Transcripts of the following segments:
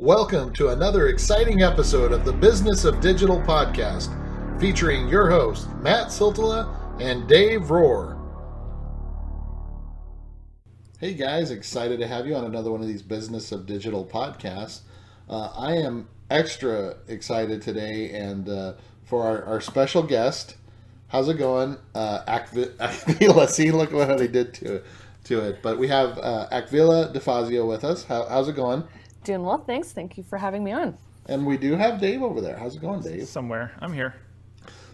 Welcome to another exciting episode of the Business of Digital Podcast, featuring your hosts, Matt Siltala and Dave Rohr. Hey guys, excited to have you on another one of these Business of Digital Podcasts. I am extra excited today and for our special guest. How's it going? Akvile, see, look what they did to it. But we have Akvile DeFazio with us. How's it going? Doing well, thanks. Thank you for having me on. And we do have Dave over there. How's it going, Dave? Somewhere. I'm here.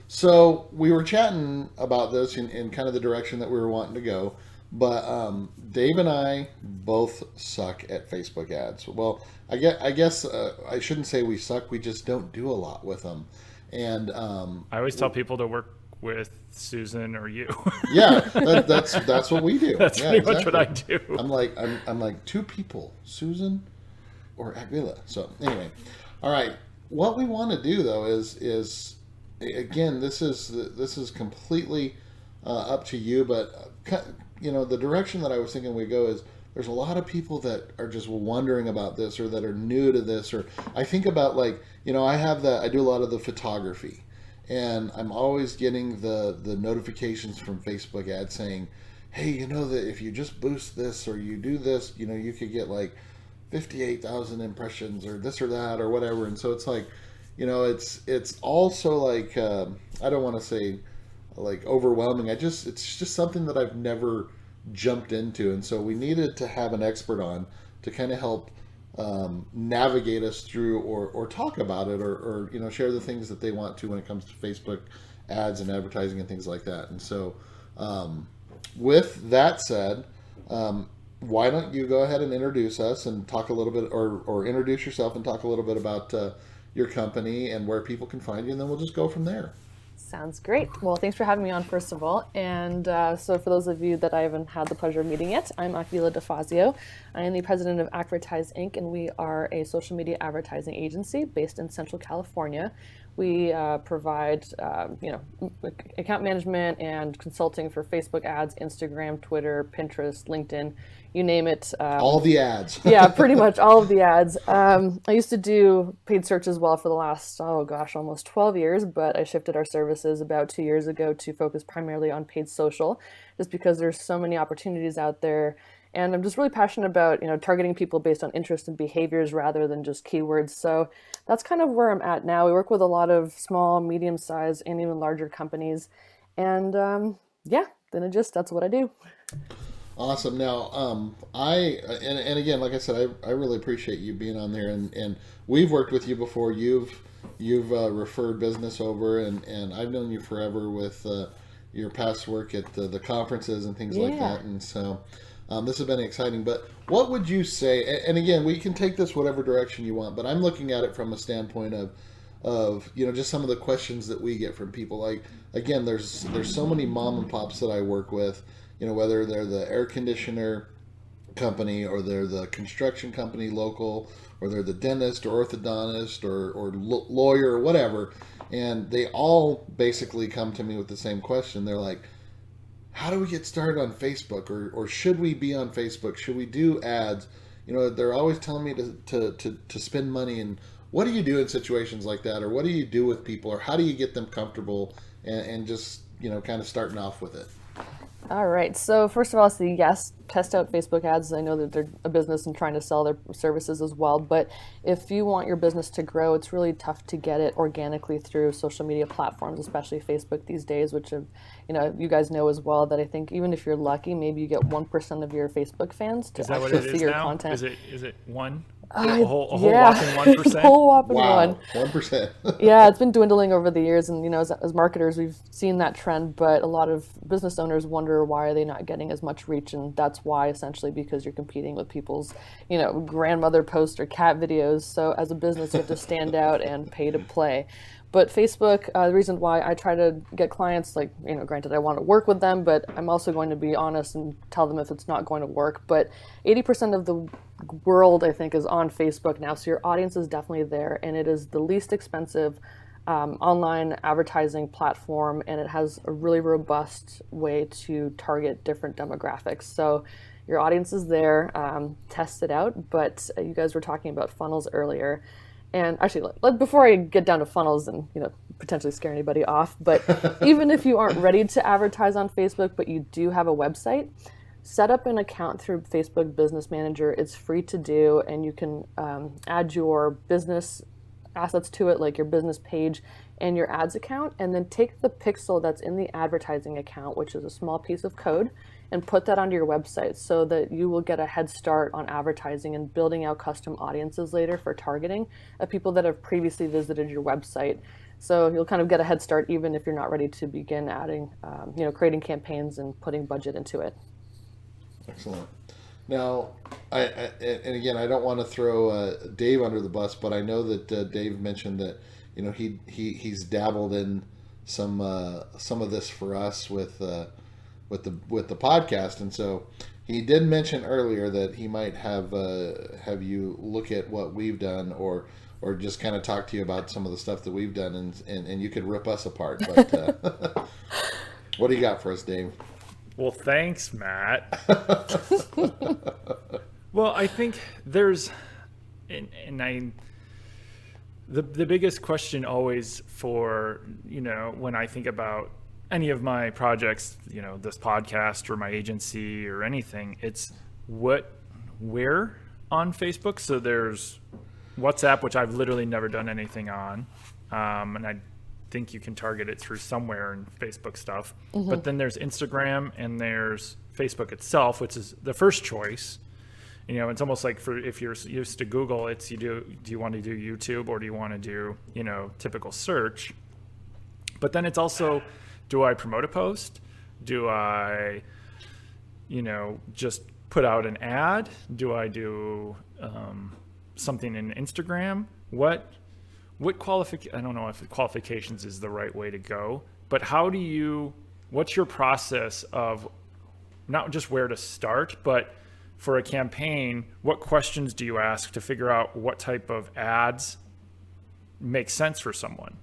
So we were chatting about this in kind of the direction that we were wanting to go, but Dave and I both suck at Facebook ads. Well, I guess I shouldn't say we suck. We just don't do a lot with them. And I always tell people to work with Susan or you. Yeah, that's what we do. That's pretty much what I do. I'm like two people, Susan or Akvile. So anyway, all right. What we want to do though is again, this is completely up to you, but you know, the direction that I was thinking we go is there's a lot of people that are just wondering about this or that are new to this, or I think about, like, you know, I do a lot of the photography and I'm always getting the notifications from Facebook ads saying, hey, you know that if you just boost this or you do this, you know, you could get like 58,000 impressions or this or that or whatever. And so it's like, you know, it's also like, I don't want to say like overwhelming. It's just something that I've never jumped into. And so we needed to have an expert on to kind of help navigate us through or talk about it or, you know, share the things that they want to when it comes to Facebook ads and advertising and things like that. And so with that said, why don't you go ahead and introduce us and talk a little bit, or introduce yourself and talk a little bit about your company and where people can find you, and then we'll just go from there. Sounds great. Well, thanks for having me on, first of all. And so for those of you that I haven't had the pleasure of meeting yet, I'm Akvile DeFazio. I am the president of AKvertise Inc., and we are a social media advertising agency based in Central California. We provide, you know, account management and consulting for Facebook ads, Instagram, Twitter, Pinterest, LinkedIn, you name it. All the ads. Yeah, pretty much all of the ads. I used to do paid search as well for the last, almost 12 years, but I shifted our services about 2 years ago to focus primarily on paid social, just because there's so many opportunities out there. And I'm just really passionate about, you know, targeting people based on interests and behaviors rather than just keywords. So that's kind of where I'm at now. We work with a lot of small, medium-sized, and even larger companies. And yeah, that's what I do. Awesome. Now, and again, like I said, I really appreciate you being on there. And we've worked with you before. You've referred business over, and I've known you forever with your past work at the conferences and things like that. And so... this has been exciting, but what would you say, and again, we can take this whatever direction you want, but I'm looking at it from a standpoint of, you know, just some of the questions that we get from people. Like, again, there's so many mom and pops that I work with, you know, whether they're the air conditioner company or they're the construction company local, or they're the dentist or orthodontist or lawyer or whatever. And they all basically come to me with the same question. They're like, how do we get started on Facebook, or should we be on Facebook? Should we do ads? You know, they're always telling me to spend money. And what do you do in situations like that? Or what do you do with people, or how do you get them comfortable and just, you know, kind of starting off with it? All right. So first of all, so yes, test out Facebook ads. I know that they're a business and trying to sell their services as well. But if you want your business to grow, it's really tough to get it organically through social media platforms, especially Facebook these days, which, have, you know, you guys know as well that I think even if you're lucky, maybe you get 1% of your Facebook fans to actually see your content. Is it one? A whole whopping 1%? Whole whopping 1%. Yeah, it's been dwindling over the years, and, you know, as marketers, we've seen that trend. But a lot of business owners wonder, why are they not getting as much reach? And that's why, essentially, because you're competing with people's, you know, grandmother posts or cat videos. So as a business, you have to stand out and pay to play. But Facebook, the reason why I try to get clients, like, you know, granted I want to work with them, but I'm also going to be honest and tell them if it's not going to work. But 80% of the world, I think, is on Facebook now. So your audience is definitely there, and it is the least expensive online advertising platform, and it has a really robust way to target different demographics. So your audience is there, test it out. But you guys were talking about funnels earlier. And actually, before I get down to funnels and potentially scare anybody off, but even if you aren't ready to advertise on Facebook, but you do have a website, set up an account through Facebook Business Manager. It's free to do, and you can add your business assets to it, like your business page and your ads account, and then take the pixel that's in the advertising account, which is a small piece of code, and put that onto your website so that you will get a head start on advertising and building out custom audiences later for targeting of people that have previously visited your website. So you'll kind of get a head start even if you're not ready to begin adding, creating campaigns and putting budget into it. Excellent. Now, and again, I don't want to throw Dave under the bus, but I know that Dave mentioned that he's dabbled in some of this for us with the podcast, and so he did mention earlier that he might have you look at what we've done, or just kind of talk to you about some of the stuff that we've done, and you could rip us apart. But what do you got for us, Dave? Well, thanks, Matt. Well, I think there's, the biggest question always for, when I think about any of my projects, this podcast or my agency or anything, it's where on Facebook. So there's WhatsApp, which I've literally never done anything on. And I think you can target it through somewhere in Facebook stuff. Mm-hmm. But then there's Instagram and there's Facebook itself, which is the first choice. It's almost like for if you're used to Google, it's do you want to do YouTube or do you want to do, typical search? But then it's also, do I promote a post? Do I, just put out an ad? Do I do something in Instagram? What I don't know if qualifications is the right way to go, but what's your process of not just where to start, but for a campaign, what questions do you ask to figure out what type of ads make sense for someone?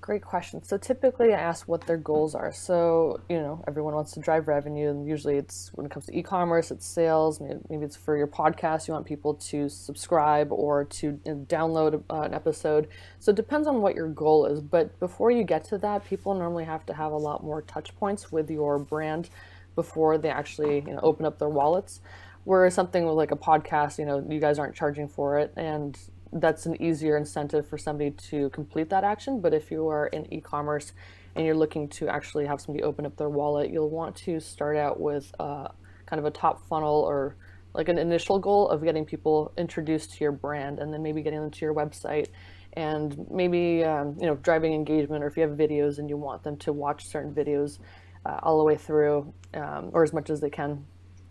Great question. So typically I ask what their goals are. So, everyone wants to drive revenue, and usually it's when it comes to e-commerce, it's sales. Maybe it's for your podcast. You want people to subscribe or to download an episode. So it depends on what your goal is. But before you get to that, people normally have to have a lot more touch points with your brand before they actually open up their wallets. Whereas something with like a podcast, you guys aren't charging for it, and that's an easier incentive for somebody to complete that action. But if you are in e-commerce and you're looking to actually have somebody open up their wallet, you'll want to start out with kind of a top funnel or like an initial goal of getting people introduced to your brand, and then maybe getting them to your website, and maybe driving engagement, or if you have videos and you want them to watch certain videos all the way through, or as much as they can.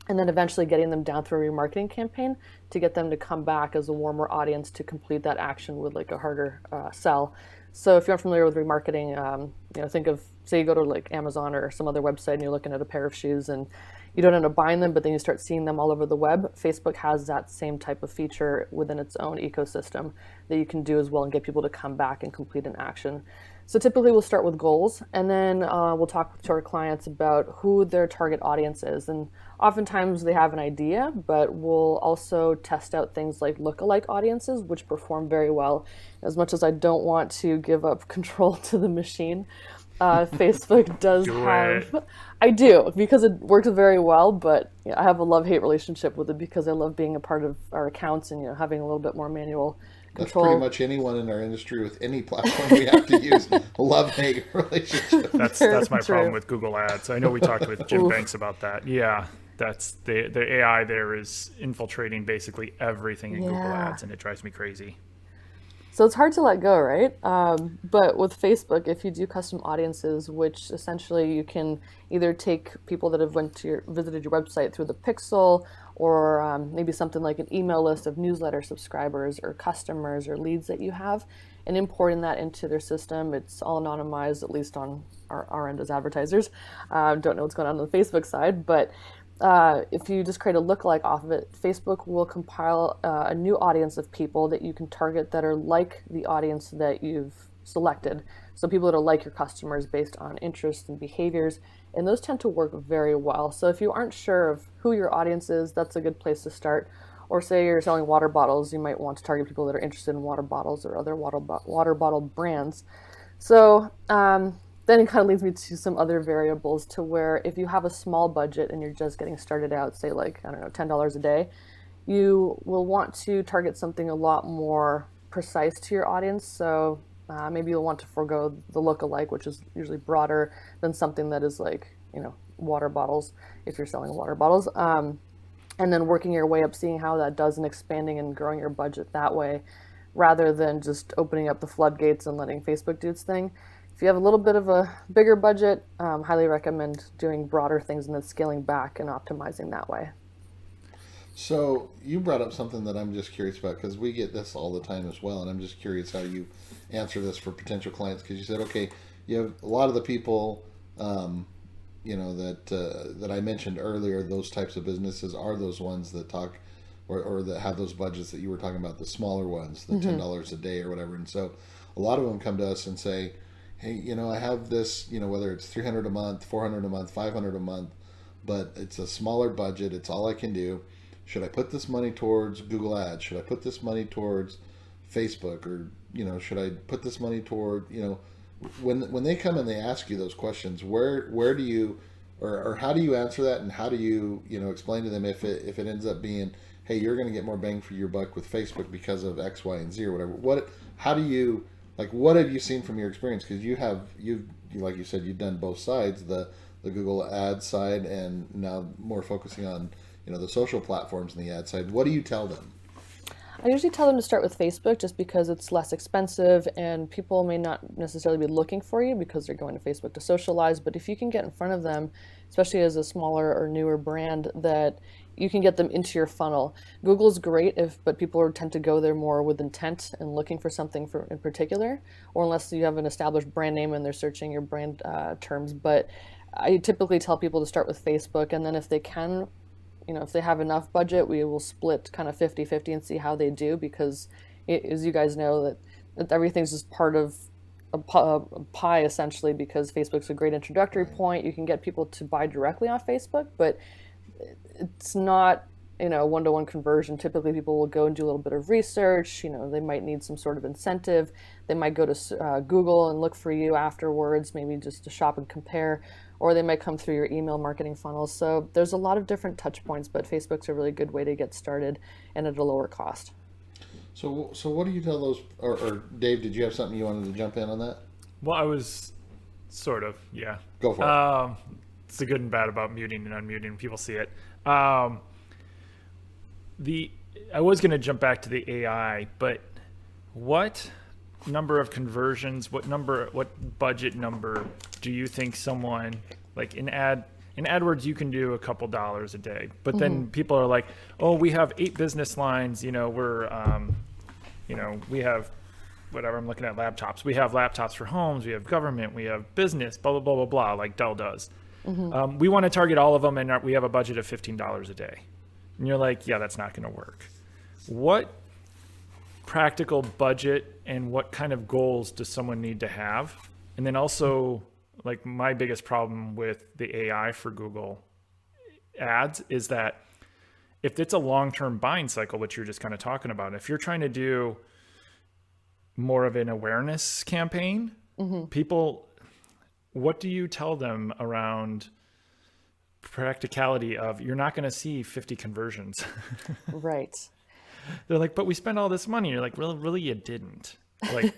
And then eventually getting them down through a remarketing campaign to get them to come back as a warmer audience to complete that action with like a harder sell. So if you're not familiar with remarketing, think of, say you go to like Amazon or some other website and you're looking at a pair of shoes and you don't end up buying them, but then you start seeing them all over the web. Facebook has that same type of feature within its own ecosystem that you can do as well and get people to come back and complete an action. So typically we'll start with goals, and then we'll talk to our clients about who their target audience is. And oftentimes they have an idea, but we'll also test out things like lookalike audiences, which perform very well. As much as I don't want to give up control to the machine, Facebook does I do, because it works very well, but I have a love-hate relationship with it because I love being a part of our accounts and having a little bit more manual control. That's pretty much anyone in our industry with any platform we have to use. Love-hate relationship. That's my problem with Google Ads. I know we talked with Jim Banks about that. Yeah, that's the AI there is infiltrating basically everything in Google Ads, and it drives me crazy. So it's hard to let go, right? But with Facebook, if you do custom audiences, which essentially you can either take people that have visited your website through the pixel, or maybe something like an email list of newsletter subscribers or customers or leads that you have, and importing that into their system. It's all anonymized, at least on our end as advertisers. Don't know what's going on the Facebook side, but if you just create a lookalike off of it, Facebook will compile a new audience of people that you can target that are like the audience that you've selected. So people that are like your customers based on interests and behaviors, and those tend to work very well. So if you aren't sure of who your audience is, that's a good place to start. Or say you're selling water bottles, you might want to target people that are interested in water bottles or other water bottle brands. So then it kind of leads me to some other variables, to where if you have a small budget and you're just getting started out, say like, I don't know, $10 a day, you will want to target something a lot more precise to your audience. So maybe you'll want to forego the lookalike, which is usually broader than something that is like, you know, water bottles, if you're selling water bottles. And then working your way up, seeing how that does, and expanding and growing your budget that way, rather than just opening up the floodgates and letting Facebook do its thing. If you have a little bit of a bigger budget, highly recommend doing broader things and then scaling back and optimizing that way. So you brought up something that I'm just curious about, because we get this all the time as well, and I'm just curious how you answer this for potential clients, because you said, okay, you have a lot of the people, you know, that I mentioned earlier, those types of businesses are those ones that talk or that have those budgets that you were talking about, the smaller ones, the $10 a day or whatever. And so a lot of them come to us and say, hey, you know, I have this, you know, whether it's $300 a month, $400 a month, $500 a month, but it's a smaller budget. It's all I can do. Should I put this money towards Google Ads? Should I put this money towards Facebook? Or, you know, should I put this money toward, you know, when they come and they ask you those questions, where do you, or how do you answer that? And how do you, you know, explain to them if it ends up being, hey, you're going to get more bang for your buck with Facebook because of X, Y, and Z or whatever. How do you, like, what have you seen from your experience? Because like you said, you've done both sides, the Google Ads side, and now more focusing on, you know, the social platforms and the ad side. What do you tell them? I usually tell them to start with Facebook, just because it's less expensive and people may not necessarily be looking for you because they're going to Facebook to socialize. But if you can get in front of them, especially as a smaller or newer brand, that you can get them into your funnel. Google's great, but people tend to go there more with intent and looking for something in particular, or unless you have an established brand name and they're searching your brand terms. But I typically tell people to start with Facebook, and then if they can, you know, if they have enough budget, we will split kind of 50-50 and see how they do, because as you guys know, that everything's just part of a pie, essentially, because Facebook's a great introductory point. You can get people to buy directly on Facebook, but it's not, you know, one-to-one conversion. Typically, people will go and do a little bit of research. You know, they might need some sort of incentive. They might go to Google and look for you afterwards, maybe just to shop and compare, or they might come through your email marketing funnels. So there's a lot of different touch points, but Facebook's a really good way to get started and at a lower cost. So what do you tell those, or Dave, did you have something you wanted to jump in on that? Well, I was sort of, yeah. Go for it. It's the good and bad about muting and unmuting. People see it. I was going to jump back to the AI, but what number of conversions, what budget number do you think someone, like in AdWords, you can do a couple dollars a day, but then people are like, oh, we have 8 business lines, you know, we're, you know, we have whatever, I'm looking at laptops. We have laptops for homes, we have government, we have business, blah, blah, blah, blah, blah, like Dell does. We want to target all of them, and we have a budget of $15 a day. And you're like, yeah, that's not going to work. What practical budget and what kind of goals does someone need to have? And then also, like, my biggest problem with the AI for Google Ads is that if it's a long-term buying cycle, which you're just kind of talking about, if you're trying to do more of an awareness campaign, people, what do you tell them around practicality of, you're not going to see 50 conversions? Right. They're like, but we spent all this money. You're like, well, really, you didn't. Like,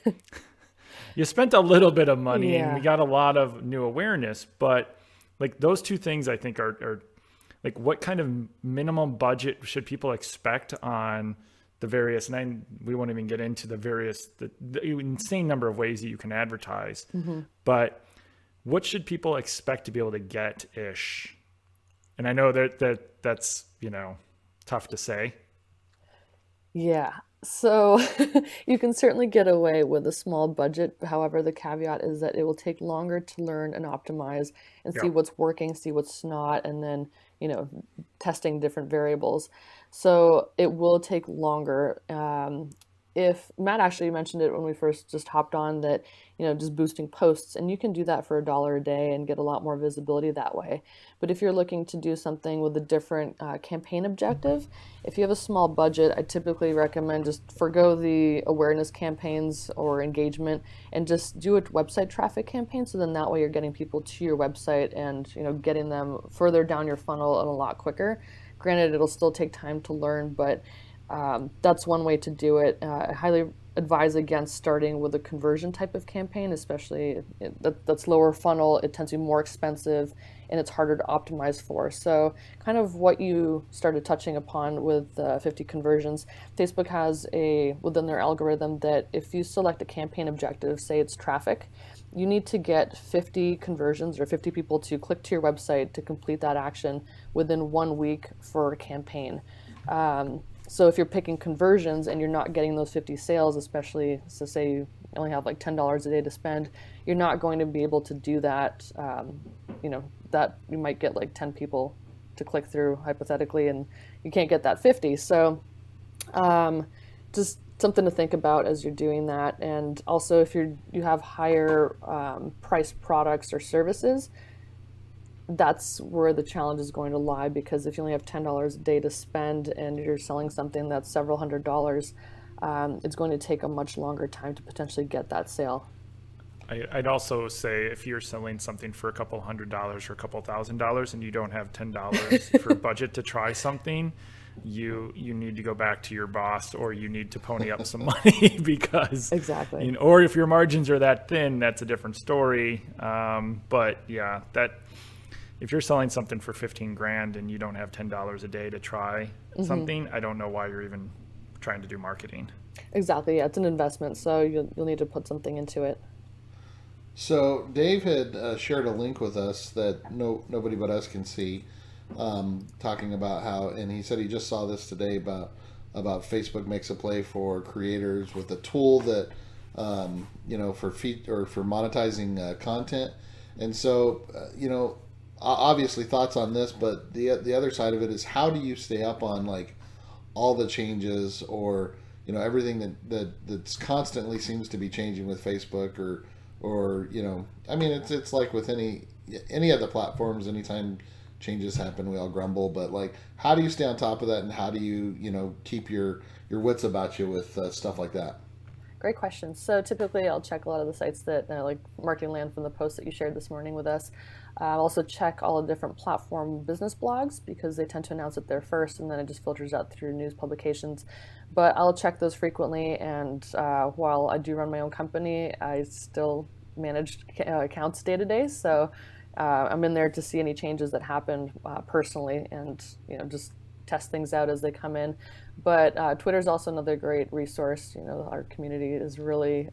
you spent a little bit of money, and we got a lot of new awareness. But like, those two things, I think, are like, what kind of minimum budget should people expect on the various, and we won't even get into the various, the insane number of ways that you can advertise, but what should people expect to be able to get ish? And I know that's, you know, tough to say. Yeah. So you can certainly get away with a small budget. However, the caveat is that it will take longer to learn and optimize and see what's working, see what's not, and then, you know, testing different variables. So it will take longer. if Matt actually mentioned it when we first just hopped on, that, you know, just boosting posts, and you can do that for $1 a day and get a lot more visibility that way. But if you're looking to do something with a different campaign objective, if you have a small budget, I typically recommend just forgo the awareness campaigns or engagement and just do a website traffic campaign. So then that way you're getting people to your website and, you know, getting them further down your funnel and a lot quicker. Granted, it'll still take time to learn, but that's one way to do it. I highly advise against starting with a conversion type of campaign, especially that's lower funnel. It tends to be more expensive and it's harder to optimize for. So kind of what you started touching upon with the 50 conversions, Facebook has within their algorithm that if you select a campaign objective, say it's traffic, you need to get 50 conversions or 50 people to click to your website to complete that action within 1 week for a campaign. So if you're picking conversions and you're not getting those 50 sales, especially, so say you only have like $10 a day to spend, you're not going to be able to do that. You know, that you might get like 10 people to click through hypothetically, and you can't get that 50. So just something to think about as you're doing that. And also if you have higher priced products or services, that's where the challenge is going to lie, because if you only have $10 a day to spend and you're selling something that's several $100s, it's going to take a much longer time to potentially get that sale. I'd also say if you're selling something for a couple $100s or a couple $1,000 and you don't have $10 for budget to try something, you need to go back to your boss, or you need to pony up some money, because exactly, you know, or if your margins are that thin, that's a different story. But yeah, if you're selling something for 15 grand and you don't have $10 a day to try something, I don't know why you're even trying to do marketing. Exactly. Yeah, it's an investment, so you'll need to put something into it. So Dave had shared a link with us that nobody but us can see, talking about how, and he said he just saw this today about Facebook makes a play for creators with a tool that, you know, for monetizing content. And so, you know, obviously thoughts on this, but the other side of it is, how do you stay up on like all the changes, or, you know, everything that's constantly seems to be changing with Facebook, or, you know, I mean, it's like with any other platforms, anytime changes happen, we all grumble, but like, how do you stay on top of that, and how do you, you know, keep your wits about you with stuff like that? Great question. So typically I'll check a lot of the sites that, like Marketing Land from the post that you shared this morning with us. I'll also check all the different platform business blogs, because they tend to announce it there first, and then it just filters out through news publications. But I'll check those frequently, and while I do run my own company, I still manage accounts day to day. So I'm in there to see any changes that happen personally, and, you know, just test things out as they come in. But Twitter is also another great resource. You know, our community is really,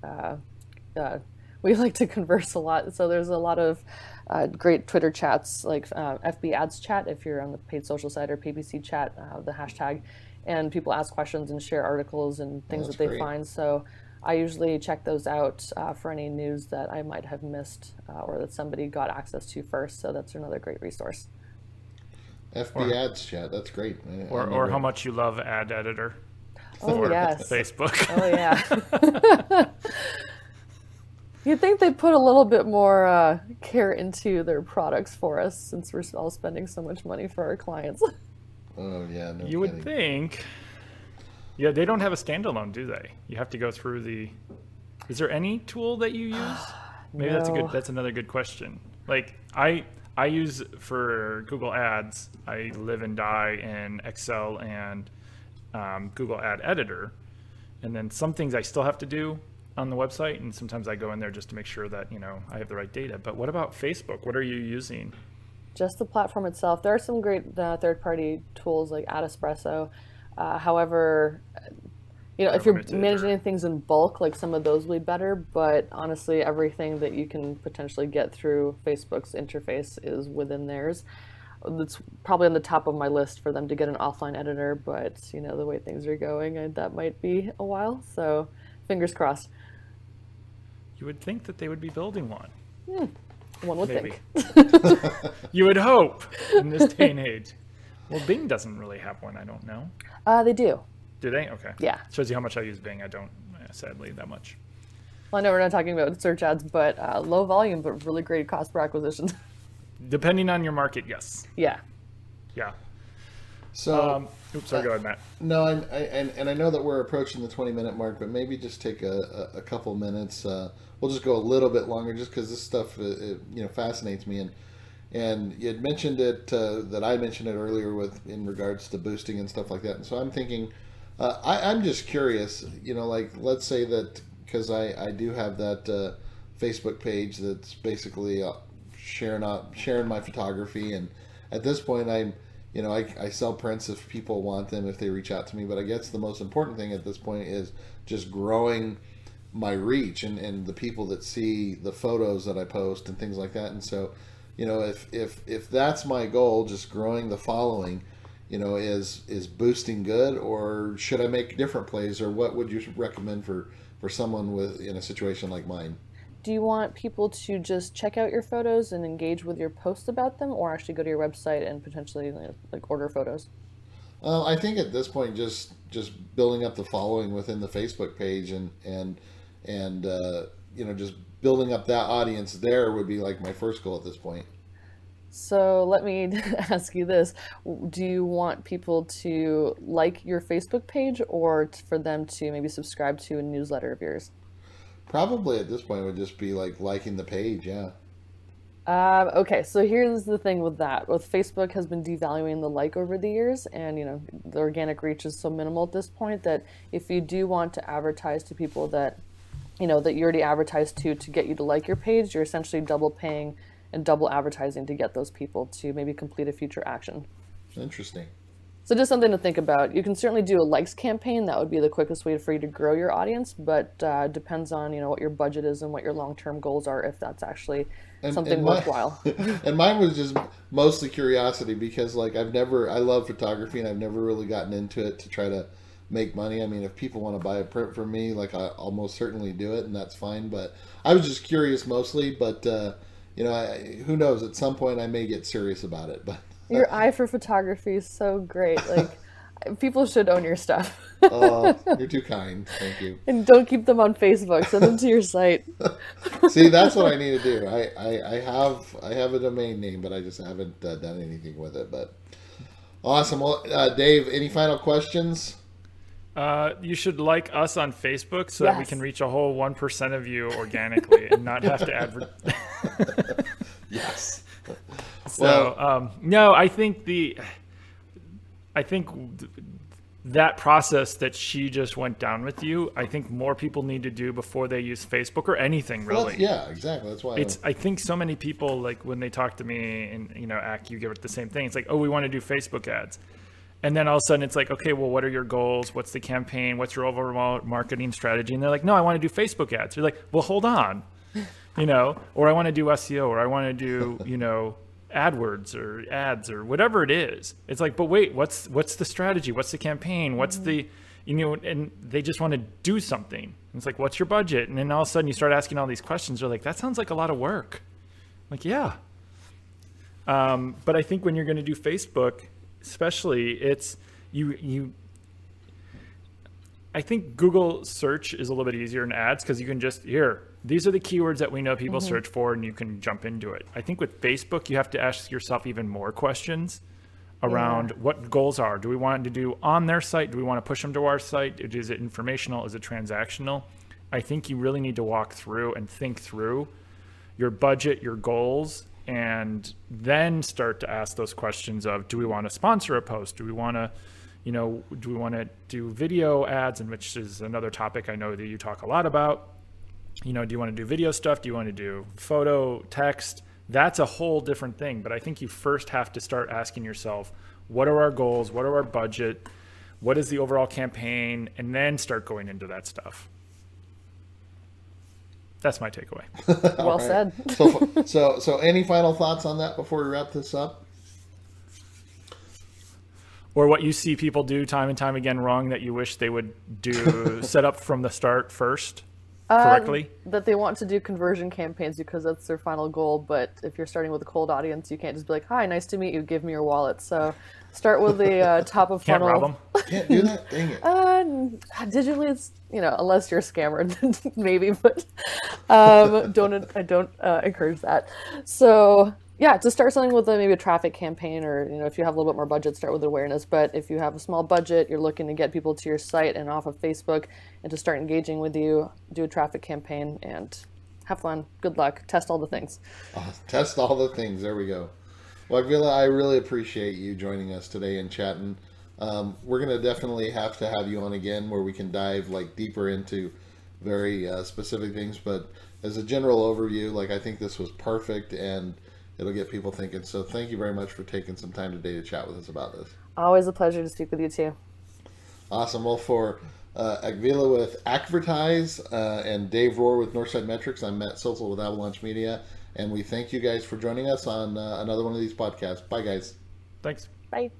we like to converse a lot. So there's a lot of great Twitter chats, like FB Ads chat, if you're on the paid social side, or PPC chat, the hashtag, and people ask questions and share articles and things that they find. So I usually check those out for any news that I might have missed or that somebody got access to first. So that's another great resource. FB Ads chat, that's great. Or how much you love Ad Editor for Facebook. Oh, yeah. You'd think they put a little bit more care into their products for us, since we're all spending so much money for our clients. Oh, yeah. No, you would think. Yeah, they don't have a standalone, do they? You have to go through the... Is there any tool that you use? Maybe no. That's another good question. Like, I use, for Google Ads, I live and die in Excel and Google Ad Editor. And then some things I still have to do on the website. And sometimes I go in there just to make sure that, you know, I have the right data. But what about Facebook? What are you using? Just the platform itself. There are some great third-party tools like AdEspresso. However, you know, if you're managing things in bulk, like some of those will be better, but honestly, everything that you can potentially get through Facebook's interface is within theirs. That's probably on the top of my list for them to get an offline editor, but, you know, the way things are going, that might be a while, so fingers crossed. You would think that they would be building one. One would think. You would hope in this day and age. Well, Bing doesn't really have one, I don't know. They do. Do they? Okay. Yeah. Shows you how much I use Bing. I don't, sadly, that much. Well, I know we're not talking about search ads, but low volume, but really great cost per acquisition. Depending on your market, yes. Yeah. Yeah. So, oops, sorry, go ahead, Matt. No, and I know that we're approaching the 20-minute mark, but maybe just take a couple minutes. We'll just go a little bit longer, just because this stuff, it, you know, fascinates me. And you had mentioned it that I mentioned it earlier with in regards to boosting and stuff like that. And so I'm thinking, I'm just curious, you know, like let's say that because I do have that Facebook page that's basically sharing my photography, and at this point I'm, you know, I sell prints if people want them, if they reach out to me. But I guess the most important thing at this point is just growing my reach and the people that see the photos that I post and things like that. And so, you know, if that's my goal, just growing the following, you know, is boosting good, or should I make different plays, or what would you recommend for someone with in a situation like mine? Do you want people to just check out your photos and engage with your posts about them, or actually go to your website and potentially like order photos? I think at this point, just building up the following within the Facebook page and you know, just building up that audience there would be like my first goal at this point. So let me ask you this. Do you want people to like your Facebook page, or for them to maybe subscribe to a newsletter of yours? Probably at this point it would just be like liking the page, yeah. Okay, so here's the thing with that. With Facebook has been devaluing the like over the years, and you know, the organic reach is so minimal at this point that if you do want to advertise to people that you know that you already advertised to get you to like your page, you're essentially double paying and double advertising to get those people to maybe complete a future action. Interesting. So just something to think about. You can certainly do a likes campaign. That would be the quickest way for you to grow your audience, but depends on, you know, what your budget is and what your long-term goals are, if that's actually something worthwhile. And mine was just mostly curiosity, because like I love photography and I've never really gotten into it to try to make money. I mean, if people want to buy a print from me, like I almost certainly do it, and that's fine. But I was just curious mostly, but you know, who knows, at some point I may get serious about it, but. Your eye for photography is so great. Like, people should own your stuff. Oh, you're too kind. Thank you. And don't keep them on Facebook. Send them to your site. See, that's what I need to do. I have a domain name, but I just haven't done anything with it. But awesome. Well, Dave, any final questions? You should like us on Facebook so that we can reach a whole 1% of you organically and not have to advertise. Yes. So, no, I think that process that she just went down with you, I think more people need to do before they use Facebook or anything, really. Well, yeah, exactly. That's why I think so many people, like when they talk to me and, you know, you give it the same thing. It's like, oh, we want to do Facebook ads. And then all of a sudden it's like, okay, well, what are your goals? What's the campaign? What's your overall marketing strategy? And they're like, no, I want to do Facebook ads. You're like, well, hold on, you know, or I want to do SEO, or I want to do, you know, AdWords or ads or whatever it is. It's like, but wait, what's the strategy? What's the campaign? What's the, you know, and they just want to do something. And it's like, what's your budget? And then all of a sudden you start asking all these questions. They're like, that sounds like a lot of work. I'm like, yeah. But I think when you're going to do Facebook, especially, it's I think Google search is a little bit easier in ads, because you can just, here, these are the keywords that we know people search for, and you can jump into it. I think with Facebook, you have to ask yourself even more questions around what goals are. Do we want to do on their site? Do we want to push them to our site? Is it informational? Is it transactional? I think you really need to walk through and think through your budget, your goals, and then start to ask those questions of, do we want to sponsor a post? Do we want to, you know, do we want to do video ads? And which is another topic I know that you talk a lot about. You know, do you want to do video stuff? Do you want to do photo, text? That's a whole different thing. But I think you first have to start asking yourself, what are our goals? What are our budget? What is the overall campaign? And then start going into that stuff. That's my takeaway. Well said. So any final thoughts on that before we wrap this up? Or what you see people do time and time again wrong that you wish they would do set up from the start first? correctly? That they want to do conversion campaigns because that's their final goal. But if you're starting with a cold audience, you can't just be like, "Hi, nice to meet you. Give me your wallet." So start with the top of funnel. Can't rob them. Can't do that. Dang it. Digitally, it's, you know, unless you're a scammer, maybe. But I don't encourage that. So yeah, to start something with maybe a traffic campaign, or, you know, if you have a little bit more budget, start with awareness. But if you have a small budget, you're looking to get people to your site and off of Facebook and to start engaging with you, do a traffic campaign and have fun. Good luck. Test all the things. Test all the things. There we go. Well, Akvile, I really appreciate you joining us today and chatting. We're going to definitely have to have you on again where we can dive like deeper into very specific things. But as a general overview, like, I think this was perfect, and it'll get people thinking. So thank you very much for taking some time today to chat with us about this. Always a pleasure to speak with you too. Awesome. Well, for Akvile with AKvertise and Dave Rohr with Northside Metrics, I'm Matt Siltala with Avalanche Media, and we thank you guys for joining us on another one of these podcasts. Bye, guys. Thanks. Bye.